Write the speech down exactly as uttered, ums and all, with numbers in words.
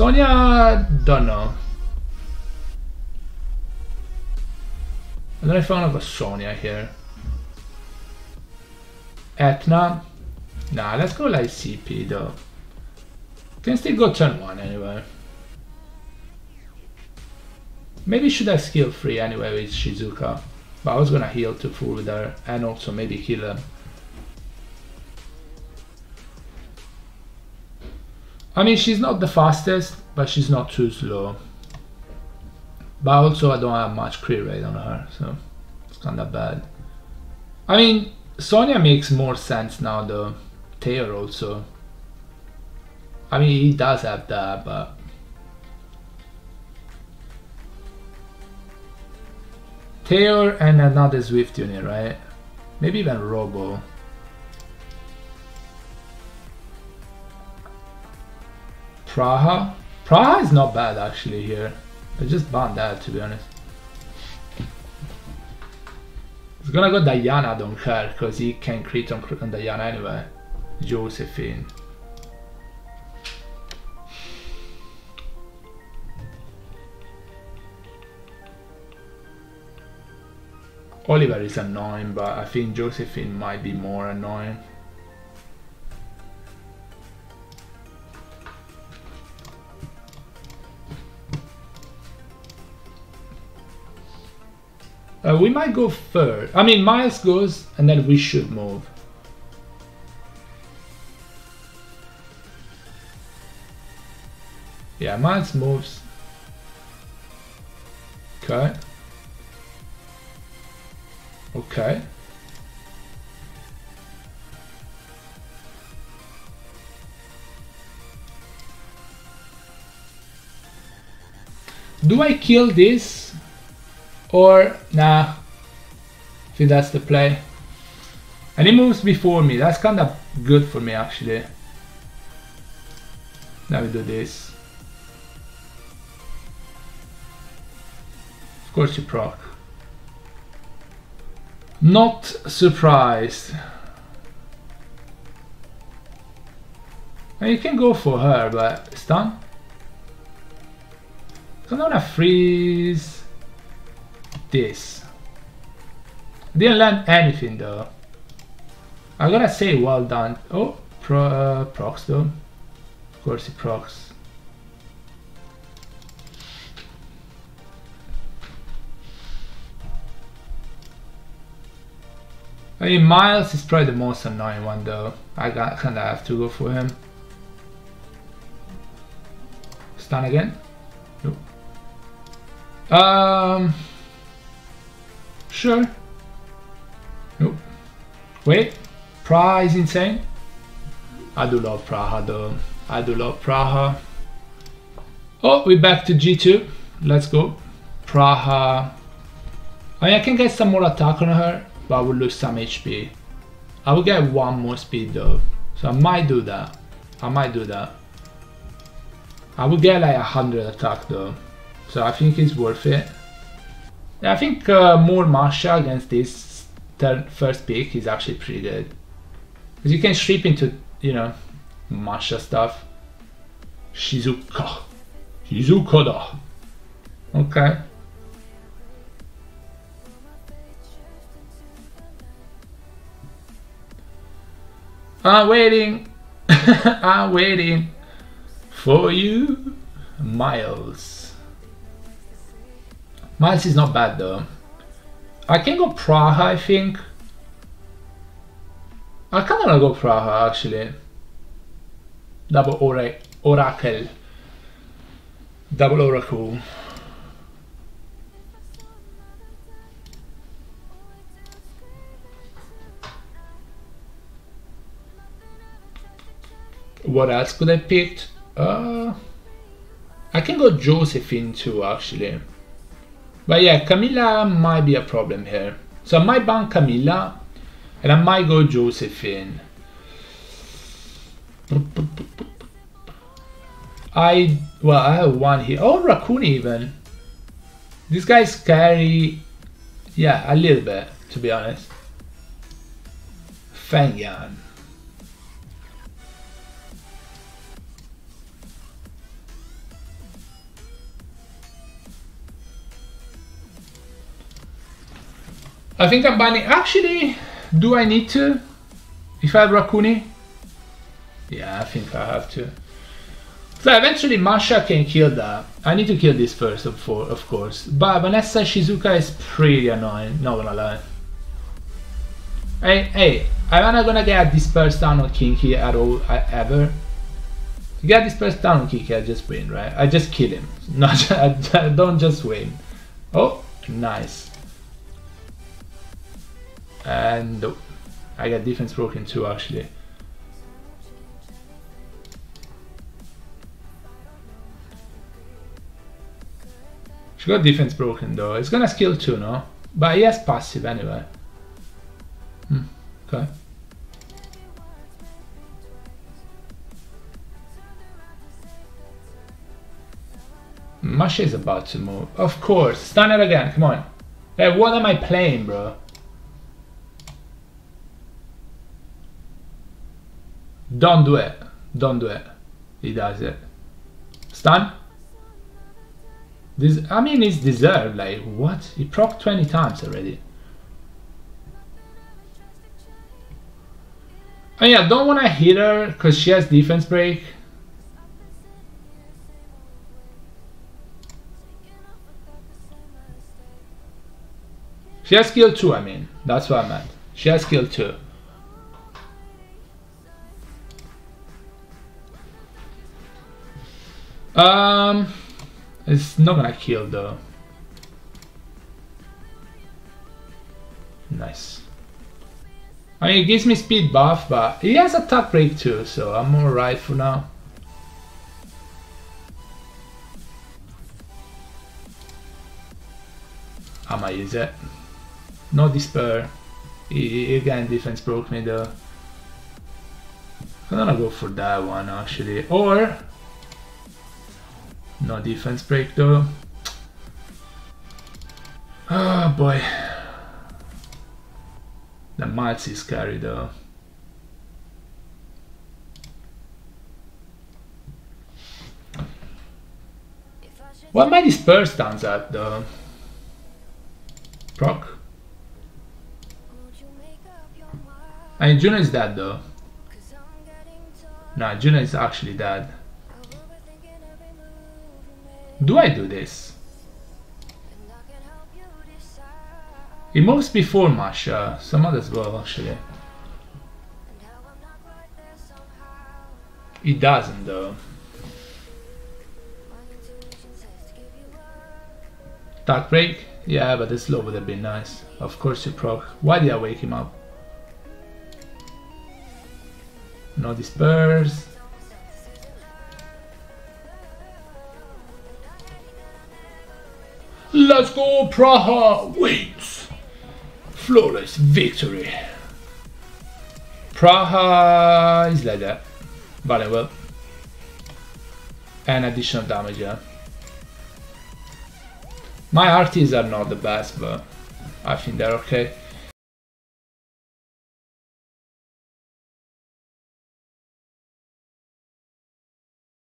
Sonya, don't know. And then I found a Sonya here. Etna. Nah, let's go like C P though. Can still go turn one anyway. Maybe should have skill three anyway with Shizuka. But I was gonna heal to full with her and also maybe kill her. I mean, she's not the fastest, but she's not too slow. But also I don't have much crit rate on her, so it's kinda bad. I mean, Sonya makes more sense now though. Taylor also. I mean, he does have that, but... Taylor and another Swift unit, right? Maybe even Robo. Praha? Praha is not bad actually here. I just banned that, to be honest. It's gonna go Diana, don't care, because he can crit on, on Diana anyway. Josephine. Oliver is annoying, but I think Josephine might be more annoying. Uh, we might go third. I mean, Miles goes, and then we should move. Yeah, Miles moves. Okay. Okay. Do I kill this? Or, nah, I think that's the play. And he moves before me, that's kinda good for me actually. Now we do this. Of course you proc. Not surprised. And you can go for her, but stun. So I'm gonna freeze. This. I didn't learn anything though. I gotta say, well done. Oh, pro, uh, procs though. Of course, it procs. I mean, Miles is probably the most annoying one though. I kinda have to go for him. Stun again? Nope. Um. Sure. Nope. Wait. Praha is insane. I do love Praha though. I do love Praha. Oh, we're back to G two. Let's go. Praha. I mean, I can get some more attack on her, but I will lose some H P. I will get one more speed though. So I might do that. I might do that. I will get like one hundred attack though. So I think it's worth it. I think uh, more Masha against this first pick is actually pretty good. Because you can strip into, you know, Masha stuff. Shizuka. Shizuka da. Okay. I'm waiting. I'm waiting for you, Miles. Miles is not bad though. I can go Praha, I think. I kinda wanna go Praha actually. Double ora Oracle. Double Oracle. What else could I pick? Uh, I can go Josephine too actually. But yeah, Camilla might be a problem here. So I might ban Camilla, and I might go Josephine. I, well, I have one here. Oh, Raccoon even. This guy's scary. Yeah, a little bit, to be honest. Fangyan. I think I'm banning. Actually, do I need to? If I have Raccoon? Yeah, I think I have to. So eventually Masha can kill that. I need to kill this first, of course. But Vanessa Shizuka is pretty annoying, not gonna lie. Hey, hey, I'm not gonna get a dispersed down on Kinky at all, I, ever. To get dispersed down on Kinky, I just win, right? I just kill him. No, I don't just win. Oh, nice. And oh, I got defense broken too, actually. She got defense broken though. It's gonna skill too, no? But he has passive anyway. Hmm, okay. Masha is about to move. Of course, stun it again, come on. Hey, what am I playing, bro? Don't do it. Don't do it. He does it. Stun? This, I mean, it's deserved, like, what? He procced twenty times already. Oh yeah, don't wanna hit her, because she has defense break. She has skill two, I mean, that's what I meant. She has skill two. Um... It's not gonna kill though. Nice. I mean, it gives me speed buff, but he has attack break too, so I'm alright for now. I might use it. No despair. He, again, defense broke me though. I'm gonna go for that one actually. Or. No defense break though. Oh boy. The Miles is scary though. What my disperse stands at though? Proc? I mean, Juno is dead though. Nah, Juno is actually dead. Do I do this? It moves before Masha, so I might as well actually. It doesn't though. Attack break? Yeah, but the slow would have been nice. Of course you proc. Why did I wake him up? No disperse. Let's go, Praha wins! Flawless victory. Praha is like that. Valuable. And additional damage, yeah. My arties are not the best, but I think they're okay.